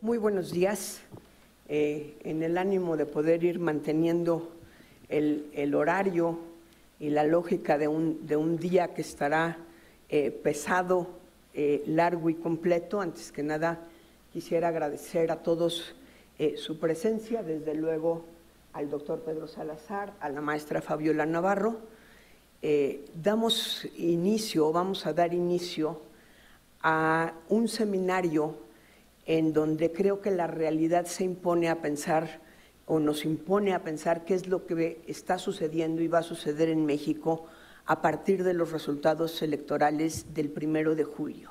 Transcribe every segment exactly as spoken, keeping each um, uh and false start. Muy buenos días. Eh, en el ánimo de poder ir manteniendo el, el horario y la lógica de un, de un día que estará eh, pesado, eh, largo y completo, antes que nada quisiera agradecer a todos eh, su presencia, desde luego al doctor Pedro Salazar, a la maestra Fabiola Navarro. Eh, damos inicio, vamos a dar inicio a un seminario en donde creo que la realidad se impone a pensar o nos impone a pensar qué es lo que está sucediendo y va a suceder en México a partir de los resultados electorales del primero de julio.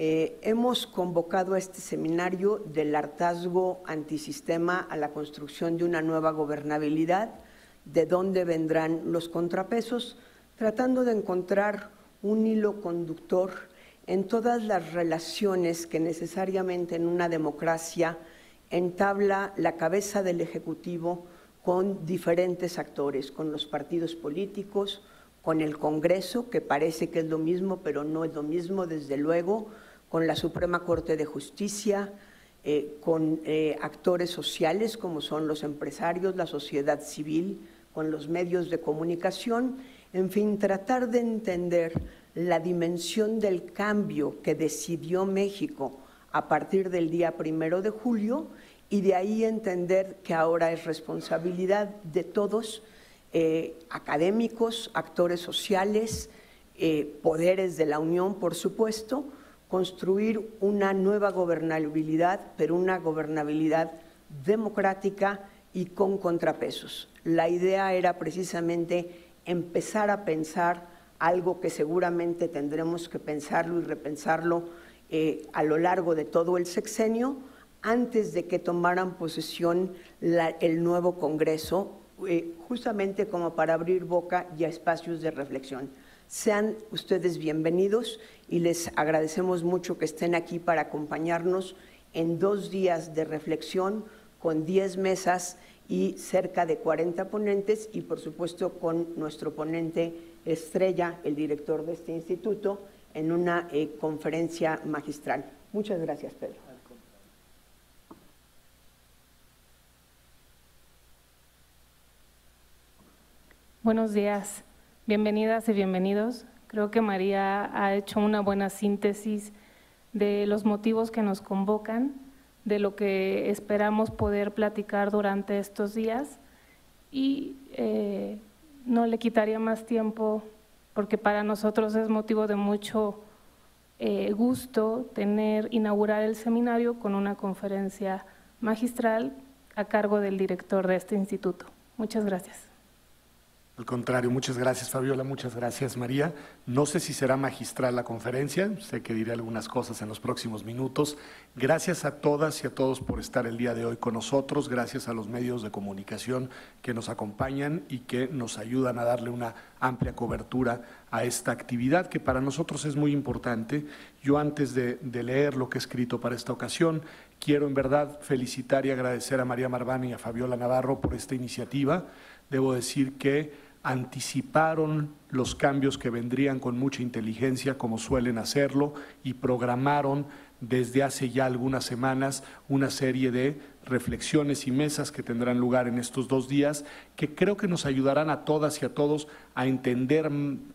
Eh, hemos convocado a este seminario del hartazgo antisistema a la construcción de una nueva gobernabilidad, de dónde vendrán los contrapesos, tratando de encontrar un hilo conductor en todas las relaciones que necesariamente en una democracia entabla la cabeza del Ejecutivo con diferentes actores, con los partidos políticos, con el Congreso, que parece que es lo mismo, pero no es lo mismo, desde luego, con la Suprema Corte de Justicia, eh, con eh, actores sociales como son los empresarios, la sociedad civil, con los medios de comunicación, en fin, tratar de entender la dimensión del cambio que decidió México a partir del día primero de julio y de ahí entender que ahora es responsabilidad de todos, Eh, académicos, actores sociales, eh, poderes de la Unión, por supuesto, construir una nueva gobernabilidad, pero una gobernabilidad democrática y con contrapesos. La idea era precisamente empezar a pensar algo que seguramente tendremos que pensarlo y repensarlo eh, a lo largo de todo el sexenio, antes de que tomaran posesión la, el nuevo Congreso, Eh, justamente como para abrir boca y a espacios de reflexión. Sean ustedes bienvenidos y les agradecemos mucho que estén aquí para acompañarnos en dos días de reflexión con diez mesas y cerca de cuarenta ponentes y, por supuesto, con nuestro ponente estrella, el director de este instituto, en una eh, conferencia magistral. Muchas gracias, Pedro. Buenos días, bienvenidas y bienvenidos. Creo que María ha hecho una buena síntesis de los motivos que nos convocan, de lo que esperamos poder platicar durante estos días y eh, no le quitaría más tiempo porque para nosotros es motivo de mucho eh, gusto tener, inaugurar el seminario con una conferencia magistral a cargo del director de este instituto. Muchas gracias. Al contrario, muchas gracias Fabiola, muchas gracias María. No sé si será magistral la conferencia, sé que diré algunas cosas en los próximos minutos. Gracias a todas y a todos por estar el día de hoy con nosotros, gracias a los medios de comunicación que nos acompañan y que nos ayudan a darle una amplia cobertura a esta actividad que para nosotros es muy importante. Yo antes de, de leer lo que he escrito para esta ocasión, quiero en verdad felicitar y agradecer a María Marván y a Fabiola Navarro por esta iniciativa. Debo decir que anticiparon los cambios que vendrían con mucha inteligencia, como suelen hacerlo, y programaron desde hace ya algunas semanas una serie de reflexiones y mesas que tendrán lugar en estos dos días, que creo que nos ayudarán a todas y a todos a entender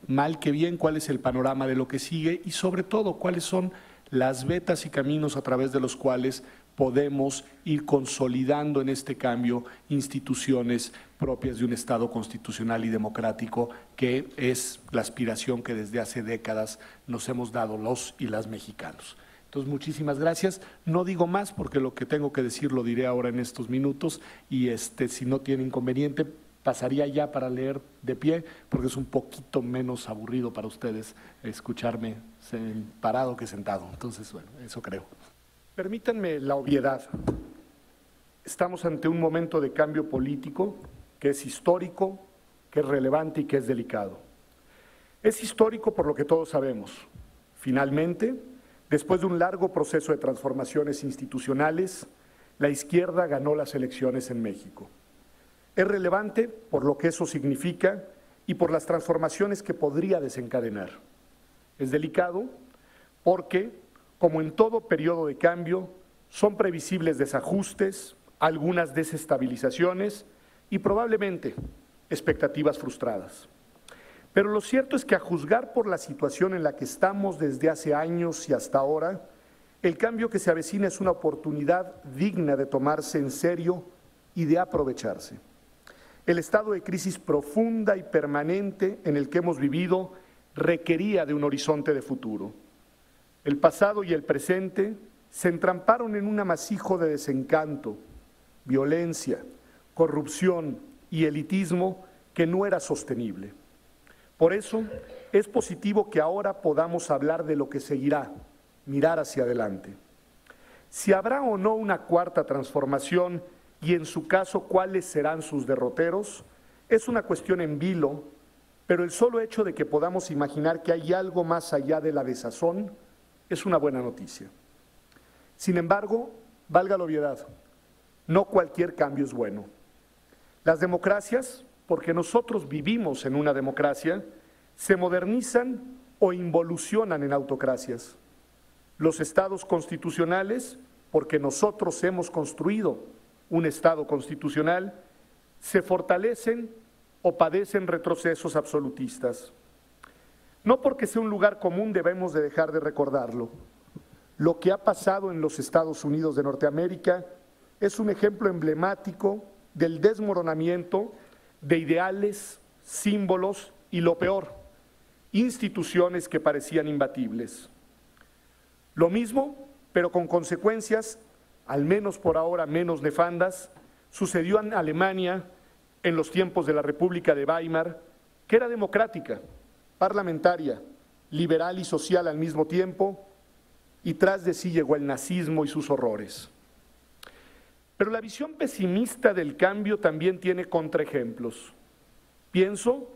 mal que bien cuál es el panorama de lo que sigue y sobre todo cuáles son las vetas y caminos a través de los cuales podemos ir consolidando en este cambio instituciones propias de un Estado constitucional y democrático, que es la aspiración que desde hace décadas nos hemos dado los y las mexicanos. Entonces, muchísimas gracias. No digo más porque lo que tengo que decir lo diré ahora en estos minutos y este, si no tiene inconveniente, pasaría ya para leer de pie, porque es un poquito menos aburrido para ustedes escucharme parado que sentado. Entonces, bueno, eso creo. Permítanme la obviedad. Estamos ante un momento de cambio político que es histórico, que es relevante y que es delicado. Es histórico por lo que todos sabemos. Finalmente, después de un largo proceso de transformaciones institucionales, la izquierda ganó las elecciones en México. Es relevante por lo que eso significa y por las transformaciones que podría desencadenar. Es delicado porque, como en todo periodo de cambio, son previsibles desajustes, algunas desestabilizaciones y probablemente expectativas frustradas. Pero lo cierto es que, a juzgar por la situación en la que estamos desde hace años y hasta ahora, el cambio que se avecina es una oportunidad digna de tomarse en serio y de aprovecharse. El estado de crisis profunda y permanente en el que hemos vivido requería de un horizonte de futuro. El pasado y el presente se entramparon en un amasijo de desencanto, violencia, corrupción y elitismo que no era sostenible. Por eso es positivo que ahora podamos hablar de lo que seguirá, mirar hacia adelante. Si habrá o no una cuarta transformación y, en su caso, cuáles serán sus derroteros, es una cuestión en vilo, pero el solo hecho de que podamos imaginar que hay algo más allá de la desazón es una buena noticia. Sin embargo, valga la obviedad, no cualquier cambio es bueno. Las democracias, porque nosotros vivimos en una democracia, se modernizan o involucionan en autocracias. Los estados constitucionales, porque nosotros hemos construido un estado constitucional, se fortalecen o padecen retrocesos absolutistas. No porque sea un lugar común debemos de dejar de recordarlo. Lo que ha pasado en los Estados Unidos de Norteamérica es un ejemplo emblemático del desmoronamiento de ideales, símbolos y, lo peor, instituciones que parecían imbatibles. Lo mismo, pero con consecuencias, al menos por ahora menos nefandas, sucedió en Alemania en los tiempos de la República de Weimar, que era democrática, parlamentaria, liberal y social al mismo tiempo, y tras de sí llegó el nazismo y sus horrores. Pero la visión pesimista del cambio también tiene contraejemplos. Pienso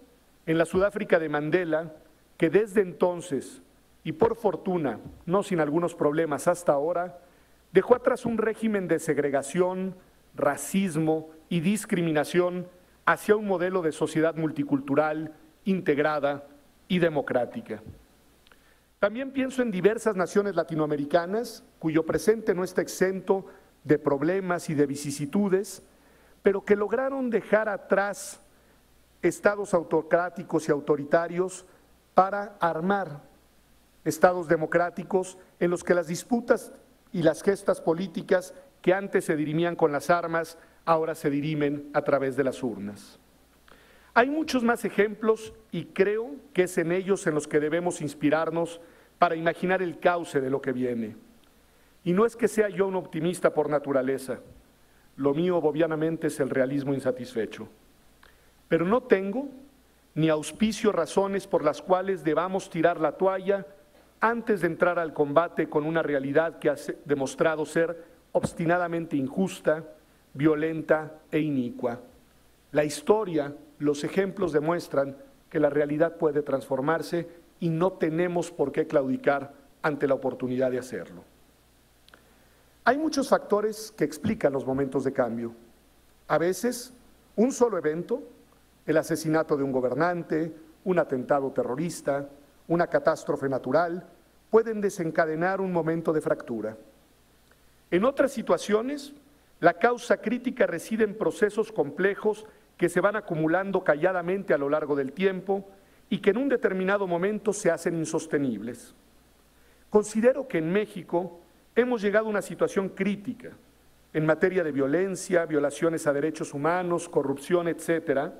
en la Sudáfrica de Mandela, que desde entonces, y por fortuna, no sin algunos problemas hasta ahora, dejó atrás un régimen de segregación, racismo y discriminación hacia un modelo de sociedad multicultural, integrada y democrática. También pienso en diversas naciones latinoamericanas, cuyo presente no está exento de problemas y de vicisitudes, pero que lograron dejar atrás estados autocráticos y autoritarios para armar estados democráticos en los que las disputas y las gestas políticas que antes se dirimían con las armas, ahora se dirimen a través de las urnas. Hay muchos más ejemplos y creo que es en ellos en los que debemos inspirarnos para imaginar el cauce de lo que viene. Y no es que sea yo un optimista por naturaleza, lo mío obviamente es el realismo insatisfecho. Pero no tengo ni auspicio razones por las cuales debamos tirar la toalla antes de entrar al combate con una realidad que ha demostrado ser obstinadamente injusta, violenta e inicua. La historia, los ejemplos demuestran que la realidad puede transformarse y no tenemos por qué claudicar ante la oportunidad de hacerlo. Hay muchos factores que explican los momentos de cambio. A veces, un solo evento, el asesinato de un gobernante, un atentado terrorista, una catástrofe natural, pueden desencadenar un momento de fractura. En otras situaciones, la causa crítica reside en procesos complejos que se van acumulando calladamente a lo largo del tiempo y que en un determinado momento se hacen insostenibles. Considero que en México hemos llegado a una situación crítica en materia de violencia, violaciones a derechos humanos, corrupción, etcétera,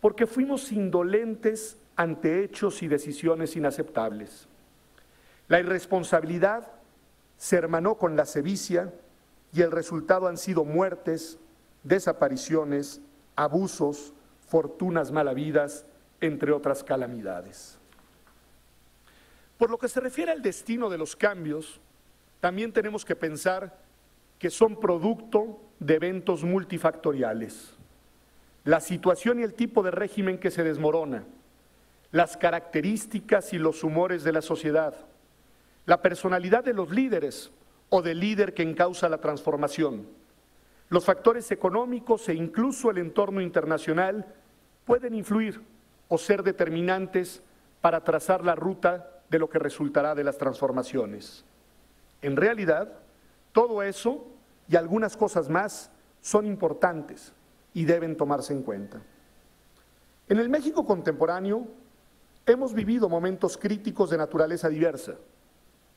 porque fuimos indolentes ante hechos y decisiones inaceptables. La irresponsabilidad se hermanó con la sevicia y el resultado han sido muertes, desapariciones, abusos, fortunas mal habidas, entre otras calamidades. Por lo que se refiere al destino de los cambios, también tenemos que pensar que son producto de eventos multifactoriales. La situación y el tipo de régimen que se desmorona, las características y los humores de la sociedad, la personalidad de los líderes o del líder que encauza la transformación, los factores económicos e incluso el entorno internacional pueden influir o ser determinantes para trazar la ruta de lo que resultará de las transformaciones. En realidad, todo eso y algunas cosas más son importantes y deben tomarse en cuenta. En el México contemporáneo hemos vivido momentos críticos de naturaleza diversa,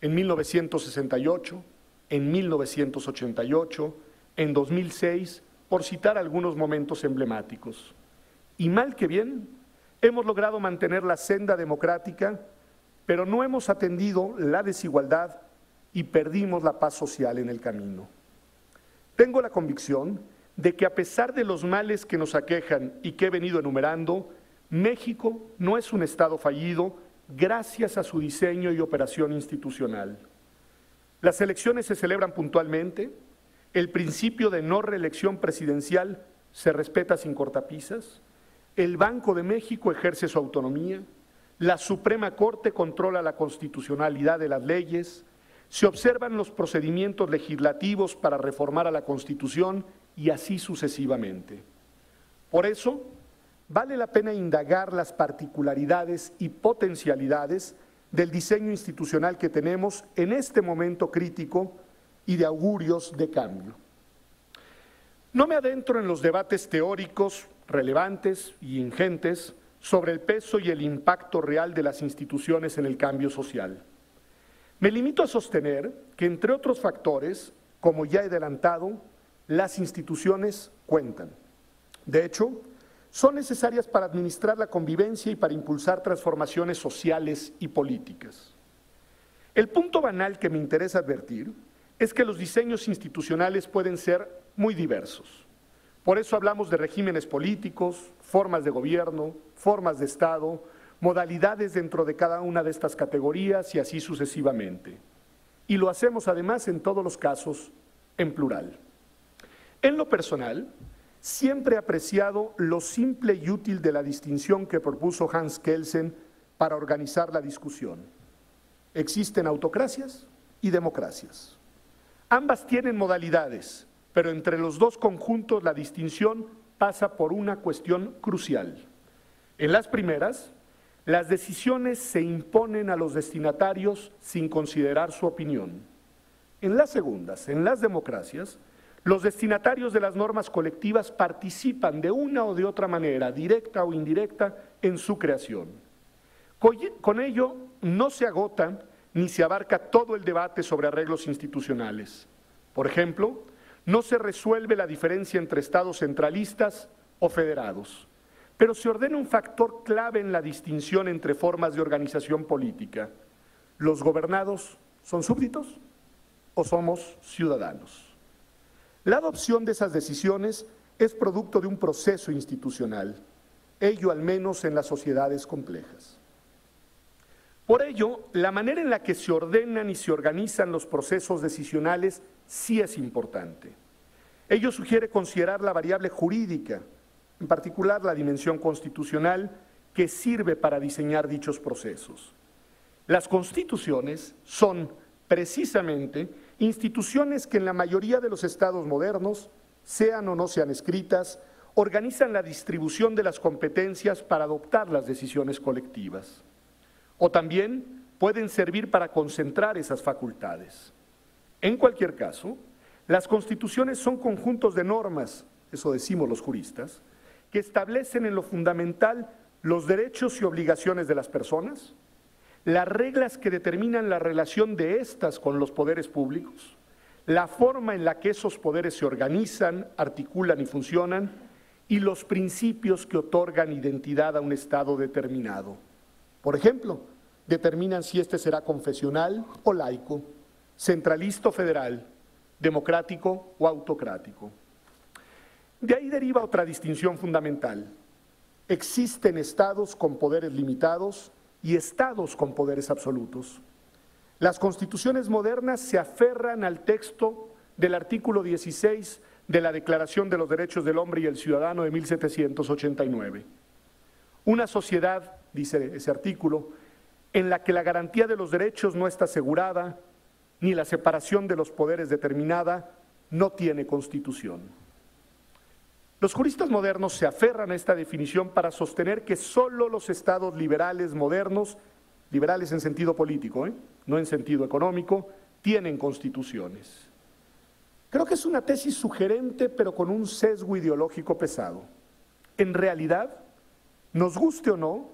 en mil novecientos sesenta y ocho, en mil novecientos ochenta y ocho, en dos mil seis, por citar algunos momentos emblemáticos. Y mal que bien, hemos logrado mantener la senda democrática, pero no hemos atendido la desigualdad y perdimos la paz social en el camino. Tengo la convicción de que a pesar de los males que nos aquejan y que he venido enumerando, México no es un Estado fallido gracias a su diseño y operación institucional. Las elecciones se celebran puntualmente, el principio de no reelección presidencial se respeta sin cortapisas, el Banco de México ejerce su autonomía, la Suprema Corte controla la constitucionalidad de las leyes, se observan los procedimientos legislativos para reformar a la Constitución y así sucesivamente. Por eso, vale la pena indagar las particularidades y potencialidades del diseño institucional que tenemos en este momento crítico y de augurios de cambio. No me adentro en los debates teóricos relevantes y ingentes sobre el peso y el impacto real de las instituciones en el cambio social. Me limito a sostener que, entre otros factores, como ya he adelantado, las instituciones cuentan. De hecho, son necesarias para administrar la convivencia y para impulsar transformaciones sociales y políticas. El punto banal que me interesa advertir es que los diseños institucionales pueden ser muy diversos. Por eso hablamos de regímenes políticos, formas de gobierno, formas de Estado, modalidades dentro de cada una de estas categorías y así sucesivamente. Y lo hacemos además en todos los casos en plural. En lo personal, siempre he apreciado lo simple y útil de la distinción que propuso Hans Kelsen para organizar la discusión. Existen autocracias y democracias. Ambas tienen modalidades, pero entre los dos conjuntos la distinción pasa por una cuestión crucial. En las primeras, las decisiones se imponen a los destinatarios sin considerar su opinión. En las segundas, en las democracias, los destinatarios de las normas colectivas participan de una o de otra manera, directa o indirecta, en su creación. Con ello no se agota ni se abarca todo el debate sobre arreglos institucionales. Por ejemplo, no se resuelve la diferencia entre estados centralistas o federados, pero se ordena un factor clave en la distinción entre formas de organización política. ¿Los gobernados son súbditos o somos ciudadanos? La adopción de esas decisiones es producto de un proceso institucional, ello al menos en las sociedades complejas. Por ello, la manera en la que se ordenan y se organizan los procesos decisionales sí es importante. Ello sugiere considerar la variable jurídica, en particular la dimensión constitucional, que sirve para diseñar dichos procesos. Las constituciones son, precisamente, instituciones que en la mayoría de los estados modernos, sean o no sean escritas, organizan la distribución de las competencias para adoptar las decisiones colectivas. O también pueden servir para concentrar esas facultades. En cualquier caso, las constituciones son conjuntos de normas, eso decimos los juristas, que establecen en lo fundamental los derechos y obligaciones de las personas, las reglas que determinan la relación de éstas con los poderes públicos, la forma en la que esos poderes se organizan, articulan y funcionan, y los principios que otorgan identidad a un Estado determinado. Por ejemplo, determinan si éste será confesional o laico, centralista o federal, democrático o autocrático. De ahí deriva otra distinción fundamental. Existen Estados con poderes limitados y estados con poderes absolutos. Las constituciones modernas se aferran al texto del artículo dieciséis de la Declaración de los Derechos del Hombre y el Ciudadano de mil setecientos ochenta y nueve. Una sociedad, dice ese artículo, en la que la garantía de los derechos no está asegurada, ni la separación de los poderes determinada, no tiene constitución. Los juristas modernos se aferran a esta definición para sostener que solo los estados liberales modernos, liberales en sentido político, ¿eh? no en sentido económico, tienen constituciones. Creo que es una tesis sugerente, pero con un sesgo ideológico pesado. En realidad, nos guste o no,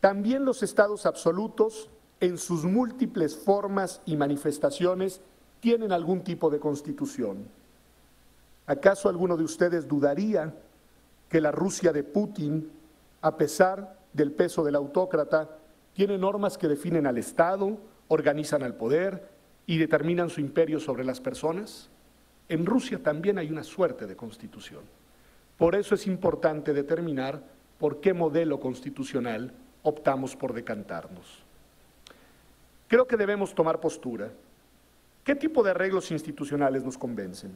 también los estados absolutos, en sus múltiples formas y manifestaciones, tienen algún tipo de constitución. ¿Acaso alguno de ustedes dudaría que la Rusia de Putin, a pesar del peso del autócrata, tiene normas que definen al Estado, organizan al poder y determinan su imperio sobre las personas? En Rusia también hay una suerte de constitución. Por eso es importante determinar por qué modelo constitucional optamos por decantarnos. Creo que debemos tomar postura. ¿Qué tipo de arreglos institucionales nos convencen?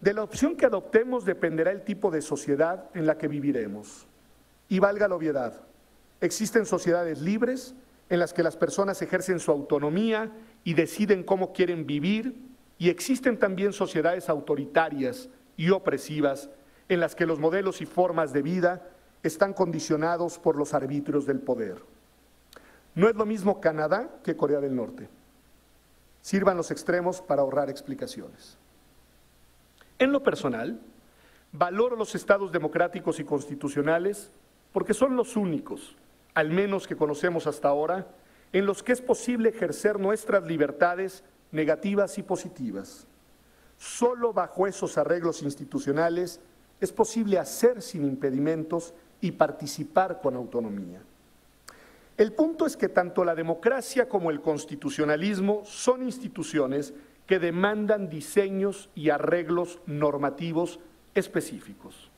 De la opción que adoptemos dependerá el tipo de sociedad en la que viviremos. Y valga la obviedad, existen sociedades libres en las que las personas ejercen su autonomía y deciden cómo quieren vivir, y existen también sociedades autoritarias y opresivas en las que los modelos y formas de vida están condicionados por los arbitrios del poder. No es lo mismo Canadá que Corea del Norte. Sirvan los extremos para ahorrar explicaciones. En lo personal, valoro los estados democráticos y constitucionales porque son los únicos, al menos que conocemos hasta ahora, en los que es posible ejercer nuestras libertades negativas y positivas. Solo bajo esos arreglos institucionales es posible hacer sin impedimentos y participar con autonomía. El punto es que tanto la democracia como el constitucionalismo son instituciones que demandan diseños y arreglos normativos específicos.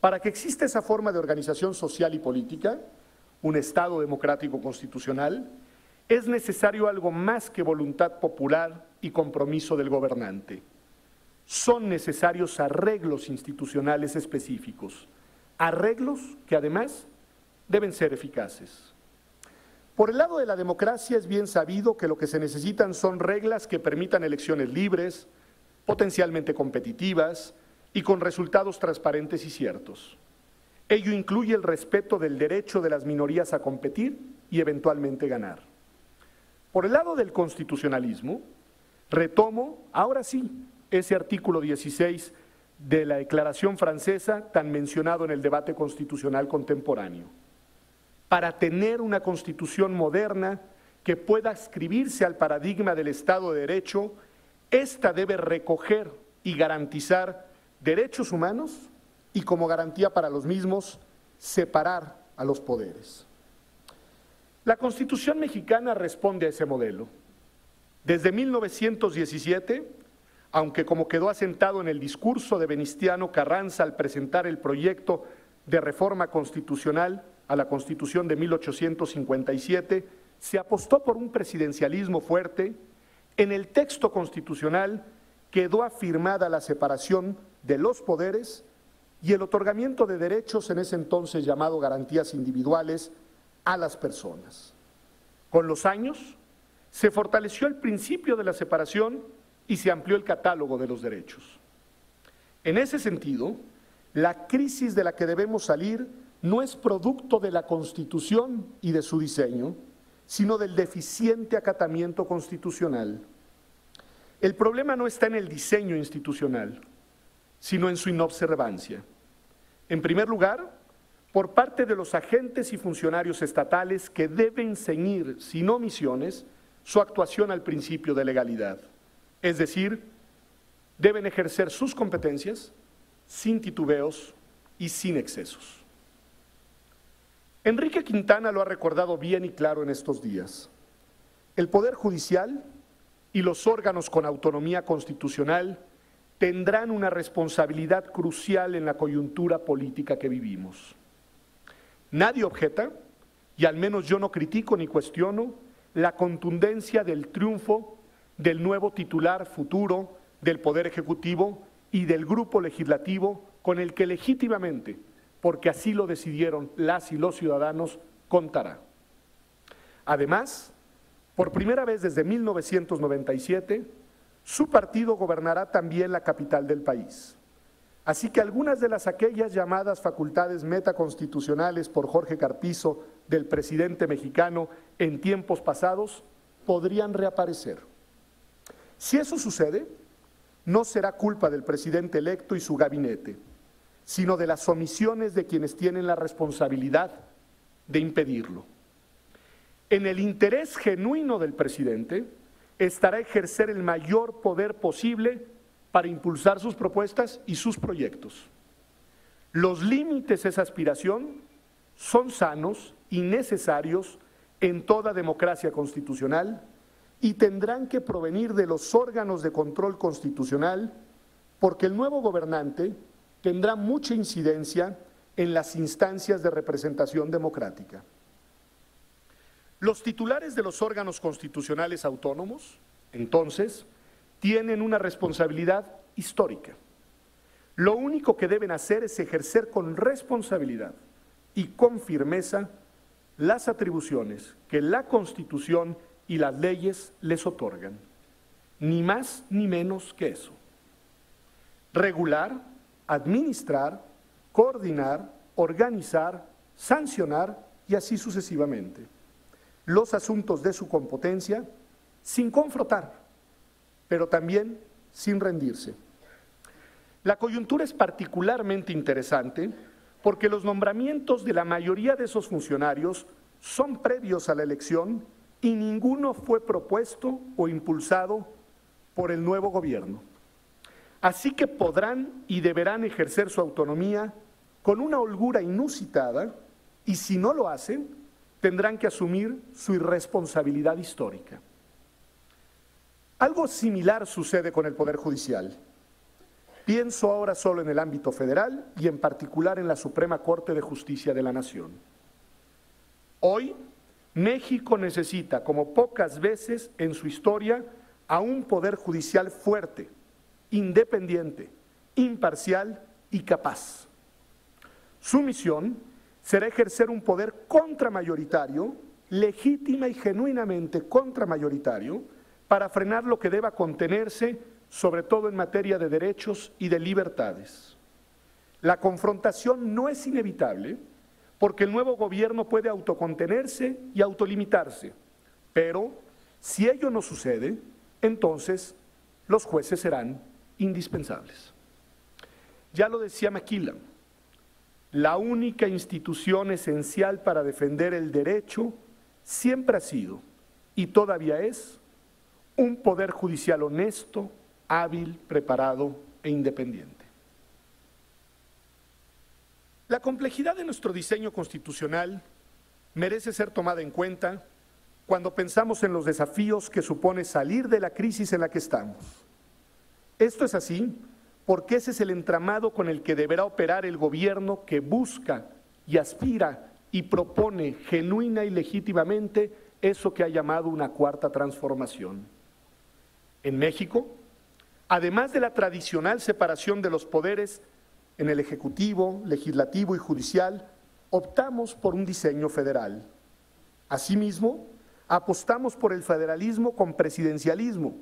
Para que exista esa forma de organización social y política, un Estado democrático constitucional, es necesario algo más que voluntad popular y compromiso del gobernante. Son necesarios arreglos institucionales específicos, arreglos que además deben ser eficaces. Por el lado de la democracia es bien sabido que lo que se necesitan son reglas que permitan elecciones libres, potencialmente competitivas y con resultados transparentes y ciertos. Ello incluye el respeto del derecho de las minorías a competir y eventualmente ganar. Por el lado del constitucionalismo, retomo, ahora sí, ese artículo dieciséis de la Declaración Francesa tan mencionado en el debate constitucional contemporáneo. Para tener una constitución moderna que pueda adscribirse al paradigma del Estado de Derecho, ésta debe recoger y garantizar derechos humanos y, como garantía para los mismos, separar a los poderes. La Constitución mexicana responde a ese modelo. Desde mil novecientos diecisiete, aunque como quedó asentado en el discurso de Venustiano Carranza al presentar el proyecto de reforma constitucional a la Constitución de mil ochocientos cincuenta y siete, se apostó por un presidencialismo fuerte, en el texto constitucional quedó afirmada la separación de los poderes y el otorgamiento de derechos, en ese entonces llamado garantías individuales, a las personas. Con los años, se fortaleció el principio de la separación y se amplió el catálogo de los derechos. En ese sentido, la crisis de la que debemos salir no es producto de la Constitución y de su diseño, sino del deficiente acatamiento constitucional. El problema no está en el diseño institucional, sino en su inobservancia. En primer lugar, por parte de los agentes y funcionarios estatales que deben ceñir, sin omisiones, su actuación al principio de legalidad. Es decir, deben ejercer sus competencias sin titubeos y sin excesos. Enrique Quintana lo ha recordado bien y claro en estos días. El Poder Judicial y los órganos con autonomía constitucional tendrán una responsabilidad crucial en la coyuntura política que vivimos. Nadie objeta, y al menos yo no critico ni cuestiono, la contundencia del triunfo del nuevo titular futuro del Poder Ejecutivo y del grupo legislativo con el que legítimamente, porque así lo decidieron las y los ciudadanos, contará. Además, por primera vez desde mil novecientos noventa y siete, su partido gobernará también la capital del país. Así que algunas de las aquellas llamadas facultades metaconstitucionales por Jorge Carpizo del presidente mexicano en tiempos pasados podrían reaparecer. Si eso sucede, no será culpa del presidente electo y su gabinete, sino de las omisiones de quienes tienen la responsabilidad de impedirlo. En el interés genuino del presidente estará ejercer el mayor poder posible para impulsar sus propuestas y sus proyectos. Los límites a esa aspiración son sanos y necesarios en toda democracia constitucional y tendrán que provenir de los órganos de control constitucional, porque el nuevo gobernante tendrá mucha incidencia en las instancias de representación democrática. Los titulares de los órganos constitucionales autónomos, entonces, tienen una responsabilidad histórica. Lo único que deben hacer es ejercer con responsabilidad y con firmeza las atribuciones que la Constitución y las leyes les otorgan. Ni más ni menos que eso. Regular, administrar, coordinar, organizar, sancionar y así sucesivamente los asuntos de su competencia, sin confrontar, pero también sin rendirse. La coyuntura es particularmente interesante porque los nombramientos de la mayoría de esos funcionarios son previos a la elección y ninguno fue propuesto o impulsado por el nuevo gobierno. Así que podrán y deberán ejercer su autonomía con una holgura inusitada y si no lo hacen, tendrán que asumir su irresponsabilidad histórica. Algo similar sucede con el Poder Judicial. Pienso ahora solo en el ámbito federal y en particular en la Suprema Corte de Justicia de la Nación. Hoy, México necesita, como pocas veces en su historia, a un Poder Judicial fuerte, independiente, imparcial y capaz. Su misión será ejercer un poder contramayoritario, legítima y genuinamente contramayoritario, para frenar lo que deba contenerse, sobre todo en materia de derechos y de libertades. La confrontación no es inevitable, porque el nuevo gobierno puede autocontenerse y autolimitarse, pero si ello no sucede, entonces los jueces serán indispensables. Ya lo decía Maquiavelo, la única institución esencial para defender el derecho siempre ha sido, y todavía es, un poder judicial honesto, hábil, preparado e independiente. La complejidad de nuestro diseño constitucional merece ser tomada en cuenta cuando pensamos en los desafíos que supone salir de la crisis en la que estamos. Esto es así porque ese es el entramado con el que deberá operar el gobierno que busca y aspira y propone genuina y legítimamente eso que ha llamado una cuarta transformación. En México, además de la tradicional separación de los poderes en el Ejecutivo, Legislativo y Judicial, optamos por un diseño federal. Asimismo, apostamos por el federalismo con presidencialismo,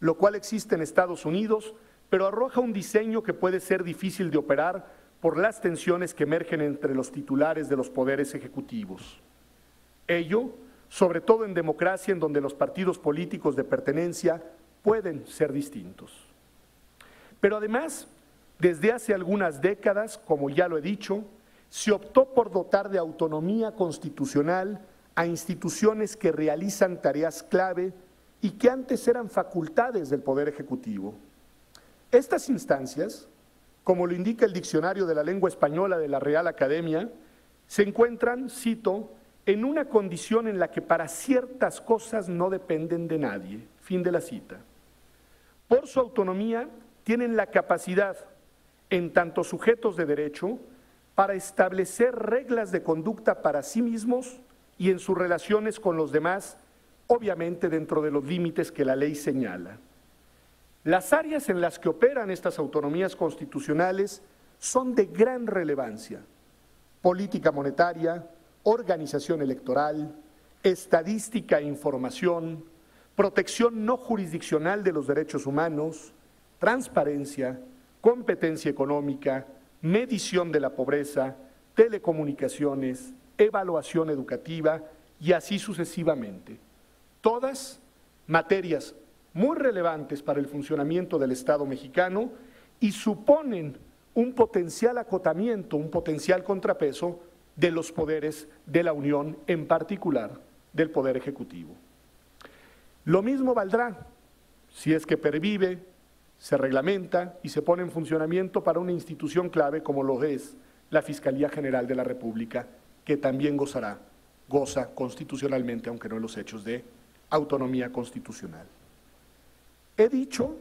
lo cual existe en Estados Unidos, pero arroja un diseño que puede ser difícil de operar por las tensiones que emergen entre los titulares de los poderes ejecutivos. Ello, sobre todo en democracia, en donde los partidos políticos de pertenencia pueden ser distintos. Pero además, desde hace algunas décadas, como ya lo he dicho, se optó por dotar de autonomía constitucional a instituciones que realizan tareas clave y que antes eran facultades del Poder Ejecutivo. Estas instancias, como lo indica el Diccionario de la Lengua Española de la Real Academia, se encuentran, cito, en una condición en la que para ciertas cosas no dependen de nadie. Fin de la cita. Por su autonomía tienen la capacidad, en tanto sujetos de derecho, para establecer reglas de conducta para sí mismos y en sus relaciones con los demás, obviamente dentro de los límites que la ley señala. Las áreas en las que operan estas autonomías constitucionales son de gran relevancia: política monetaria, organización electoral, estadística e información, protección no jurisdiccional de los derechos humanos, transparencia, competencia económica, medición de la pobreza, telecomunicaciones, evaluación educativa y así sucesivamente. Todas materias muy relevantes para el funcionamiento del Estado mexicano y suponen un potencial acotamiento, un potencial contrapeso de los poderes de la Unión, en particular del Poder Ejecutivo. Lo mismo valdrá si es que pervive, se reglamenta y se pone en funcionamiento para una institución clave como lo es la Fiscalía General de la República, que también gozará, goza constitucionalmente, aunque no en los hechos, de autonomía constitucional. He dicho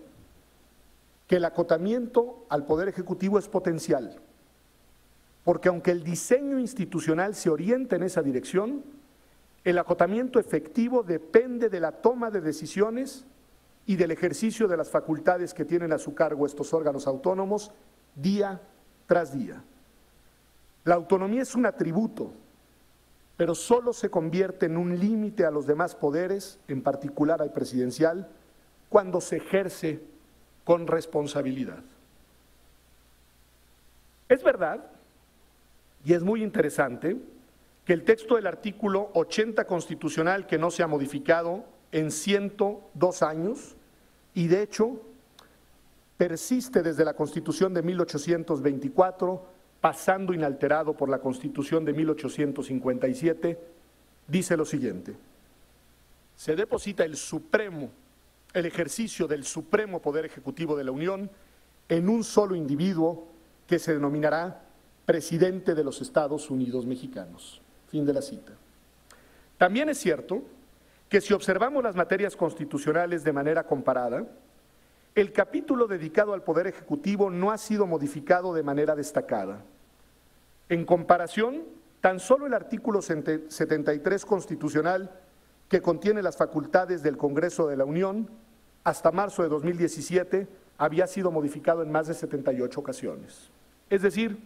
que el acotamiento al Poder Ejecutivo es potencial, porque aunque el diseño institucional se orienta en esa dirección, el acotamiento efectivo depende de la toma de decisiones y del ejercicio de las facultades que tienen a su cargo estos órganos autónomos día tras día. La autonomía es un atributo, pero solo se convierte en un límite a los demás poderes, en particular al presidencial, cuando se ejerce con responsabilidad. Es verdad, y es muy interesante, que el texto del artículo ochenta constitucional, que no se ha modificado en ciento dos años, y de hecho persiste desde la Constitución de mil ochocientos veinticuatro, pasando inalterado por la Constitución de mil ochocientos cincuenta y siete, dice lo siguiente: se deposita el supremo, el ejercicio del Supremo Poder Ejecutivo de la Unión en un solo individuo que se denominará presidente de los Estados Unidos mexicanos. Fin de la cita. También es cierto que si observamos las materias constitucionales de manera comparada, el capítulo dedicado al Poder Ejecutivo no ha sido modificado de manera destacada. En comparación, tan solo el artículo setenta y tres constitucional, que contiene las facultades del Congreso de la Unión, hasta marzo de dos mil diecisiete había sido modificado en más de setenta y ocho ocasiones. Es decir,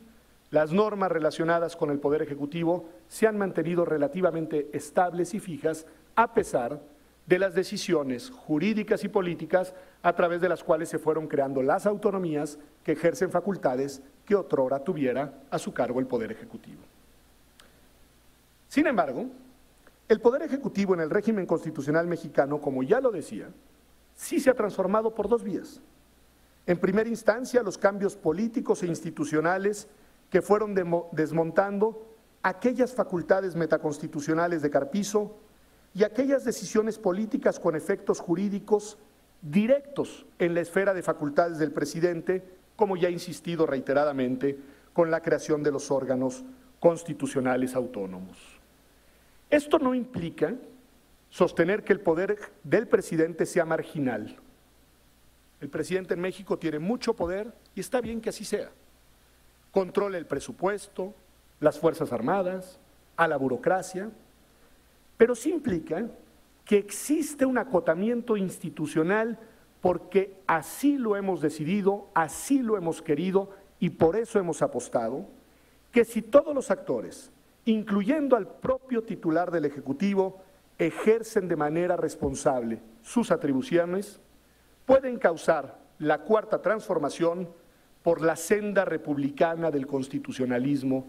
las normas relacionadas con el Poder Ejecutivo se han mantenido relativamente estables y fijas a pesar de las decisiones jurídicas y políticas a través de las cuales se fueron creando las autonomías que ejercen facultades que otrora tuviera a su cargo el Poder Ejecutivo. Sin embargo, el Poder Ejecutivo en el régimen constitucional mexicano, como ya lo decía, sí se ha transformado por dos vías. En primera instancia, los cambios políticos e institucionales que fueron desmontando aquellas facultades metaconstitucionales de Carpizo y aquellas decisiones políticas con efectos jurídicos directos en la esfera de facultades del presidente, como ya he insistido reiteradamente, con la creación de los órganos constitucionales autónomos. Esto no implica sostener que el poder del presidente sea marginal. El presidente en México tiene mucho poder y está bien que así sea. Controla el presupuesto, las Fuerzas Armadas, a la burocracia, pero sí implica que existe un acotamiento institucional porque así lo hemos decidido, así lo hemos querido y por eso hemos apostado, que si todos los actores, incluyendo al propio titular del Ejecutivo, ejercen de manera responsable sus atribuciones, pueden causar la cuarta transformación por la senda republicana del constitucionalismo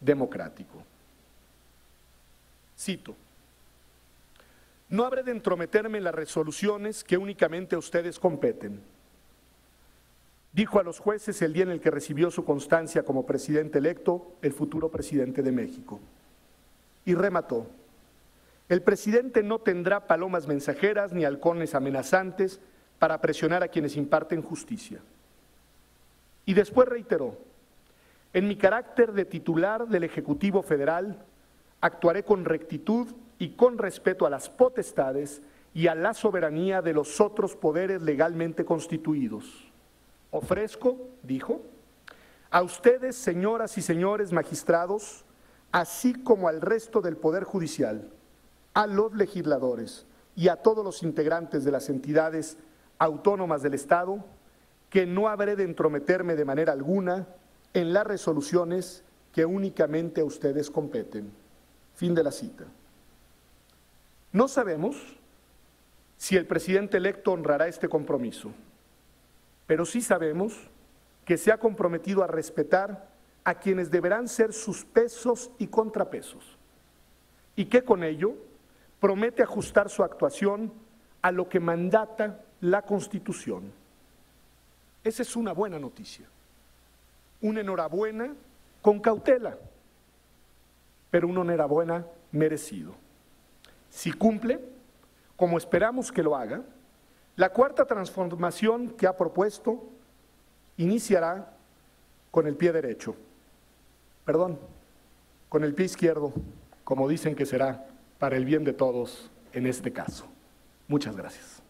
democrático. Cito: no habré de entrometerme en las resoluciones que únicamente a ustedes competen, dijo a los jueces el día en el que recibió su constancia como presidente electo el futuro presidente de México. Y remató: el presidente no tendrá palomas mensajeras ni halcones amenazantes para presionar a quienes imparten justicia. Y después reiteró: en mi carácter de titular del Ejecutivo Federal, actuaré con rectitud y con respeto a las potestades y a la soberanía de los otros poderes legalmente constituidos. Ofrezco, dijo, a ustedes, señoras y señores magistrados, así como al resto del Poder Judicial, a los legisladores y a todos los integrantes de las entidades autónomas del Estado, que no habré de entrometerme de manera alguna en las resoluciones que únicamente a ustedes competen. Fin de la cita. No sabemos si el presidente electo honrará este compromiso, pero sí sabemos que se ha comprometido a respetar a quienes deberán ser sus pesos y contrapesos, y que con ello promete ajustar su actuación a lo que mandata la Constitución. Esa es una buena noticia, una enhorabuena con cautela, pero una enhorabuena merecido. Si cumple, como esperamos que lo haga, la cuarta transformación que ha propuesto iniciará con el pie derecho, perdón, con el pie izquierdo, como dicen que será, para el bien de todos en este caso. Muchas gracias.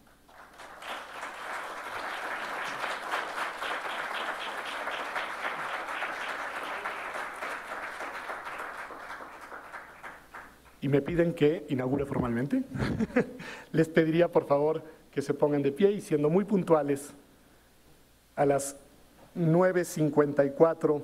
Y me piden que inaugure formalmente. Les pediría, por favor, que se pongan de pie y, siendo muy puntuales, a las nueve cincuenta y cuatro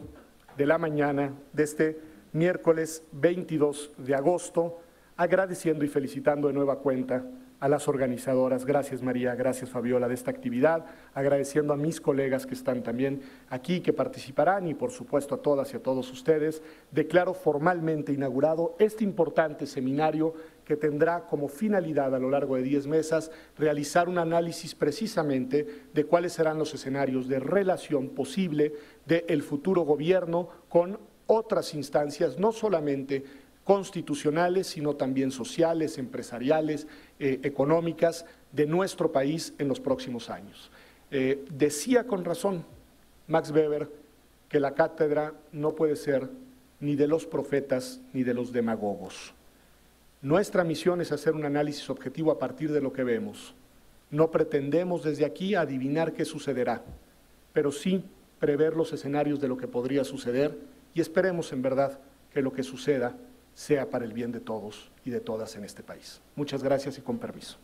de la mañana de este miércoles veintidós de agosto, agradeciendo y felicitando de nueva cuenta a las organizadoras. Gracias, María, gracias, Fabiola, de esta actividad, agradeciendo a mis colegas que están también aquí, que participarán, y por supuesto a todas y a todos ustedes. Declaro formalmente inaugurado este importante seminario que tendrá como finalidad, a lo largo de diez mesas, realizar un análisis precisamente de cuáles serán los escenarios de relación posible del futuro gobierno con otras instancias, no solamente constitucionales, sino también sociales, empresariales, eh, económicas de nuestro país en los próximos años. Eh, decía con razón Max Weber que la cátedra no puede ser ni de los profetas ni de los demagogos. Nuestra misión es hacer un análisis objetivo a partir de lo que vemos. No pretendemos desde aquí adivinar qué sucederá, pero sí prever los escenarios de lo que podría suceder, y esperemos en verdad que lo que suceda sea para el bien de todos y de todas en este país. Muchas gracias y con permiso.